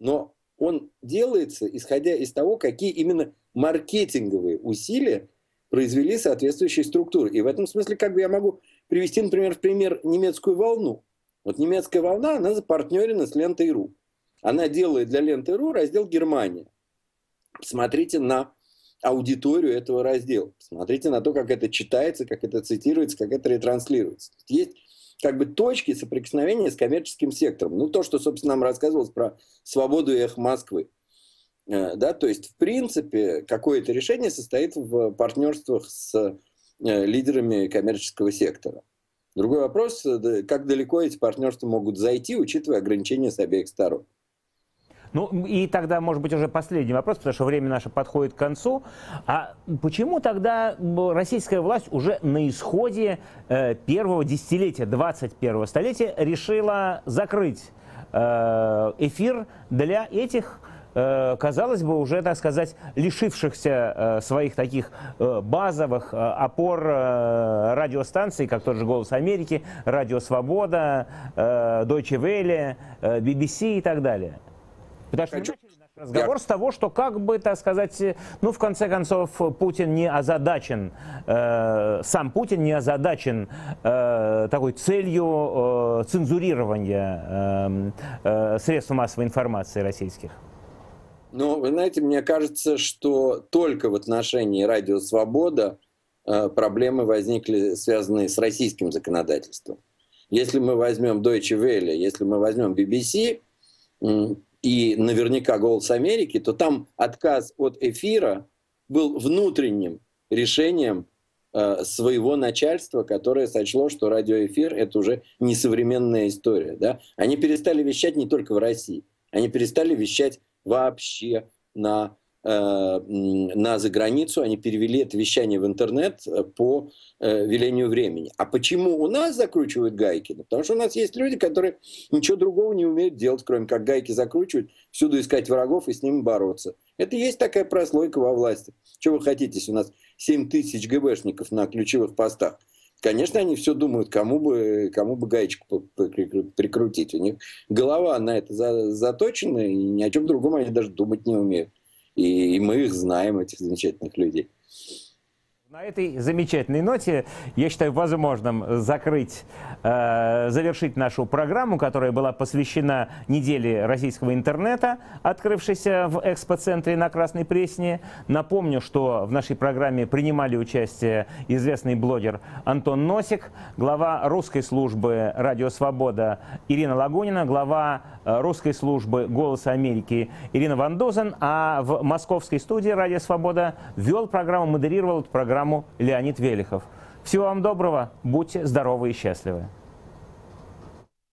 но он делается, исходя из того, какие именно маркетинговые усилия произвели соответствующие структуры. И в этом смысле как бы я могу привести, например, в пример немецкую волну. Вот немецкая волна, она запартнерена с «Лентой.ру». Она делает для «Ленты.ру» раздел «Германия». Посмотрите на аудиторию этого раздела. Посмотрите на то, как это читается, как это цитируется, как это ретранслируется. Есть как бы точки соприкосновения с коммерческим сектором. Ну, то, что, собственно, нам рассказывалось про «Свободу» и «Эхо Москвы». Да, то есть, в принципе, какое-то решение состоит в партнерствах с лидерами коммерческого сектора. Другой вопрос, как далеко эти партнерства могут зайти, учитывая ограничения с обеих сторон. Ну и тогда, может быть, уже последний вопрос, потому что время наше подходит к концу. А почему тогда российская власть уже на исходе э, первого десятилетия двадцать первого столетия решила закрыть э, эфир для этих, э, казалось бы, уже, так сказать, лишившихся э, своих таких э, базовых э, опор э, радиостанций, как тот же «Голос Америки», «Радио Свобода», э, Deutsche Welle, э, би би си и так далее? Потому что мы начали наш разговор я... с того, что как бы, так сказать, ну, в конце концов, Путин не озадачен, э, сам Путин не озадачен э, такой целью э, цензурирования э, э, средств массовой информации российских. Ну, вы знаете, мне кажется, что только в отношении «Радио Свобода» э, проблемы возникли, связанные с российским законодательством. Если мы возьмем Deutsche Welle, если мы возьмем би би си, э, и наверняка «Голос Америки», то там отказ от эфира был внутренним решением э, своего начальства, которое сочло, что радиоэфир — это уже несовременная история. Да? Они перестали вещать не только в России, они перестали вещать вообще на, э, на заграницу, они перевели это вещание в интернет по э, велению времени. А почему у нас закручивают гайки? Ну, потому что у нас есть люди, которые ничего другого не умеют делать, кроме как гайки закручивать, всюду искать врагов и с ними бороться. Это и есть такая прослойка во власти. Чего вы хотите, если у нас семь тысяч ГБшников на ключевых постах? Конечно, они все думают, кому бы, кому бы гаечку прикрутить. У них голова на это заточена, и ни о чем другом они даже думать не умеют. И мы их знаем, этих замечательных людей. На этой замечательной ноте я считаю возможным закрыть, э, завершить нашу программу, которая была посвящена неделе российского интернета, открывшейся в Экспоцентре на Красной Пресне. Напомню, что в нашей программе принимали участие известный блогер Антон Носик, глава русской службы «Радио Свобода» Ирина Лагунина, глава русской службы «Голоса Америки» Ирина Ван Дузен, а в московской студии «Радио Свобода» вел программу, модерировал эту программу Леонид Велихов. Всего вам доброго, будьте здоровы и счастливы.